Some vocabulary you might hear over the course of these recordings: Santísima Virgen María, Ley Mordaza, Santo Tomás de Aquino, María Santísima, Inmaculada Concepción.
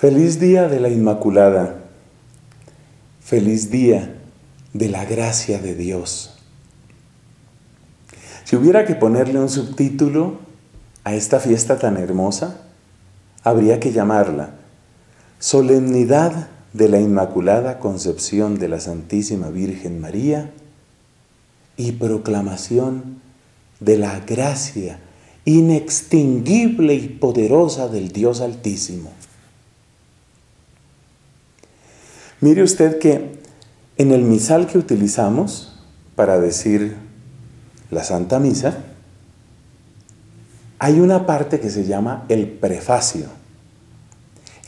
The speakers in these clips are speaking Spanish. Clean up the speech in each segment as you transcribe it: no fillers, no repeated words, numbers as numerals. Feliz día de la Inmaculada, feliz día de la gracia de Dios. Si hubiera que ponerle un subtítulo a esta fiesta tan hermosa, habría que llamarla Solemnidad de la Inmaculada Concepción de la Santísima Virgen María y Proclamación de la Gracia Inextinguible y Poderosa del Dios Altísimo. Mire usted que en el misal que utilizamos para decir la Santa Misa, hay una parte que se llama el prefacio.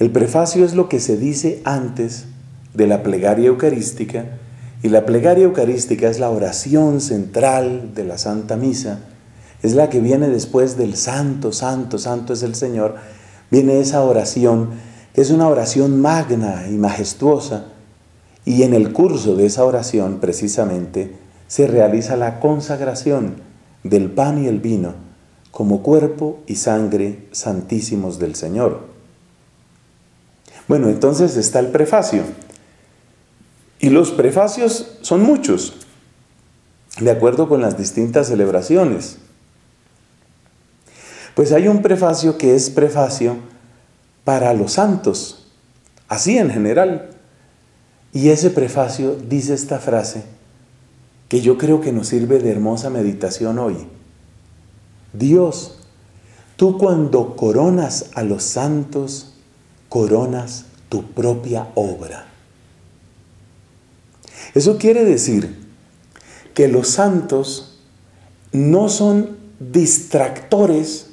El prefacio es lo que se dice antes de la plegaria eucarística, y la plegaria eucarística es la oración central de la Santa Misa, es la que viene después del Santo, Santo, Santo es el Señor, viene esa oración que es una oración magna y majestuosa, y en el curso de esa oración precisamente se realiza la consagración del pan y el vino como cuerpo y sangre santísimos del Señor. Bueno, entonces está el prefacio, y los prefacios son muchos, de acuerdo con las distintas celebraciones. Pues hay un prefacio que es prefacio para los santos, así en general. Y ese prefacio dice esta frase que yo creo que nos sirve de hermosa meditación hoy. Dios, tú cuando coronas a los santos, coronas tu propia obra. Eso quiere decir que los santos no son distractores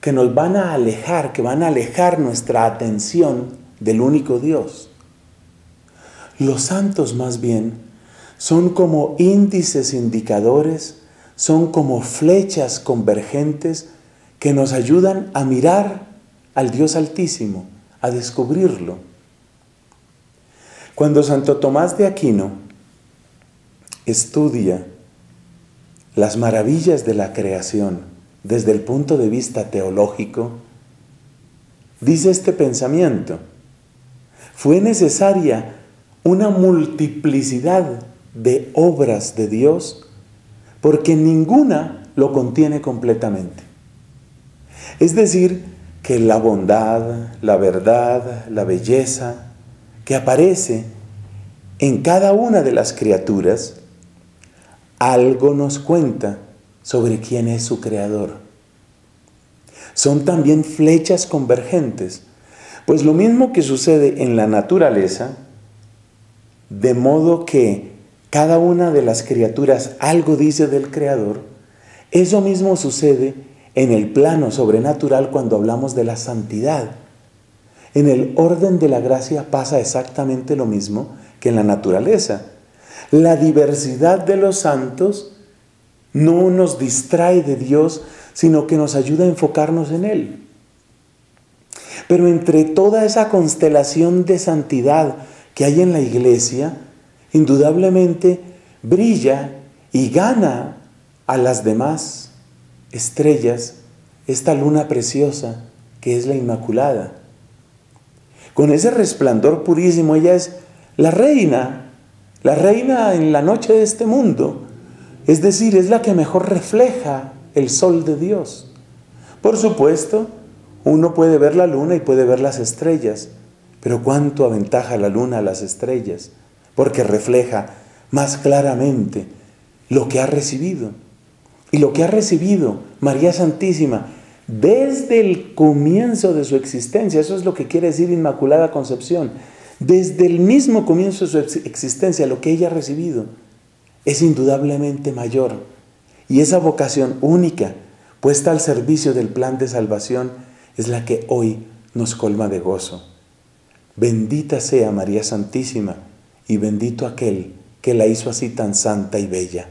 que nos van a alejar, que van a alejar nuestra atención del único Dios. Los santos más bien son como índices indicadores, son como flechas convergentes que nos ayudan a mirar al Dios Altísimo, a descubrirlo. Cuando Santo Tomás de Aquino estudia las maravillas de la creación, desde el punto de vista teológico, dice este pensamiento: fue necesaria una multiplicidad de obras de Dios porque ninguna lo contiene completamente. Es decir, que la bondad, la verdad, la belleza que aparece en cada una de las criaturas, algo nos cuenta sobre quién es su creador. Son también flechas convergentes, pues lo mismo que sucede en la naturaleza, de modo que cada una de las criaturas algo dice del creador, eso mismo sucede en el plano sobrenatural cuando hablamos de la santidad. En el orden de la gracia pasa exactamente lo mismo que en la naturaleza. La diversidad de los santos no nos distrae de Dios, sino que nos ayuda a enfocarnos en Él. Pero entre toda esa constelación de santidad que hay en la Iglesia, indudablemente brilla y gana a las demás estrellas esta luna preciosa que es la Inmaculada. Con ese resplandor purísimo, ella es la reina en la noche de este mundo. Es decir, es la que mejor refleja el sol de Dios. Por supuesto, uno puede ver la luna y puede ver las estrellas, pero ¿cuánto aventaja la luna a las estrellas? Porque refleja más claramente lo que ha recibido. Y lo que ha recibido María Santísima desde el comienzo de su existencia, eso es lo que quiere decir Inmaculada Concepción, desde el mismo comienzo de su existencia, lo que ella ha recibido es indudablemente mayor, y esa vocación única puesta al servicio del plan de salvación es la que hoy nos colma de gozo. Bendita sea María Santísima y bendito aquel que la hizo así tan santa y bella.